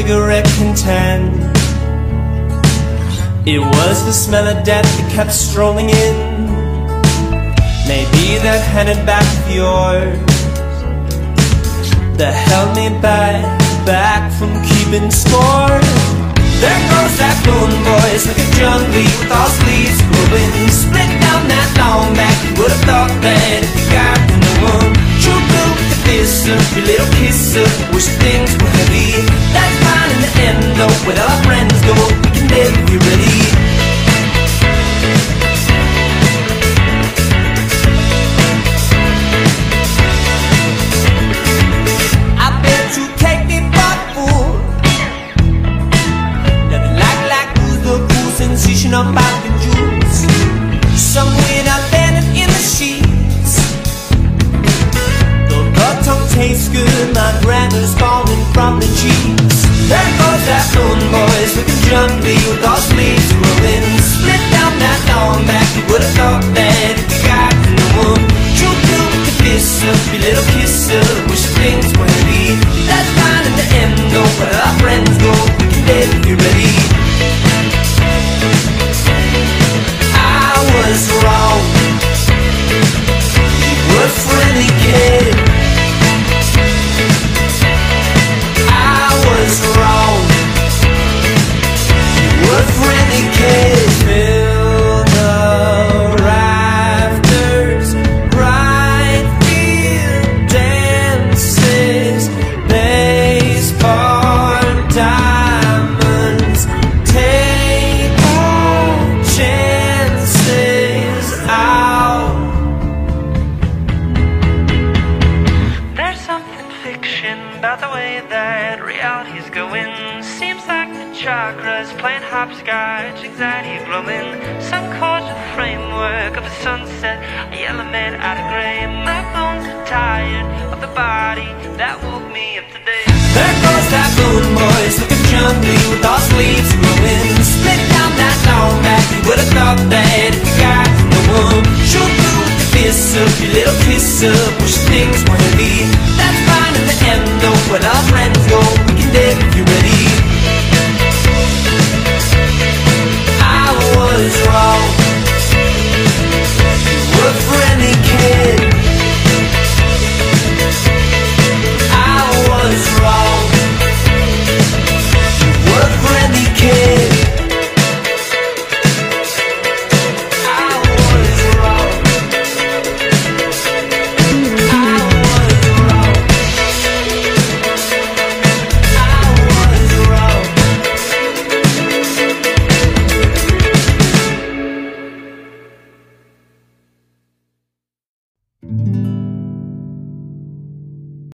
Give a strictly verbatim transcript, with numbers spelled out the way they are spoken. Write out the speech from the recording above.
cigarette can tan. It was the smell of death that kept strolling in. Maybe that handed back of yours that held me back, back from keeping score. There goes that moon, boys, like a junkie with all sleeves glowing. Split down that long back, you would have thought that if you got in the wound. True blue with the fist up, your little kiss up, wish things were heavy. That's fine in the end though, with all our friends go, we can never be ready. Of my juice, somewhere I landed in the sheets. Though the tongue tastes good, my grammar's falling from the cheeks. There goes that moon, boys, looking jumpy with all sleeves rolling. Split down that long back, you would have thought that if you got in the moon. True blue with the fist up, your little kiss up, wish things were heavy. That's fine in the end, though, where our friends go, we can live if you're ready. I was wrong, you were friendly kid. I was wrong, you were friendly kid. Fill the rafters, bright field dances, baseball diamonds, table chairs. About the way that reality's going, seems like the chakras playing hopscotch, anxiety glowing. Some causal framework of a sunset, a yellow man out of gray. My bones are tired of the body that woke me up today. There goes that moon, boys, looking jumpy with all sleeves glowing. Split down that long back, you would have thought that if you got in the womb. Shoot through with your fist up, your little kiss up, wish things were heavy. That's fine in the end, though, with our friends.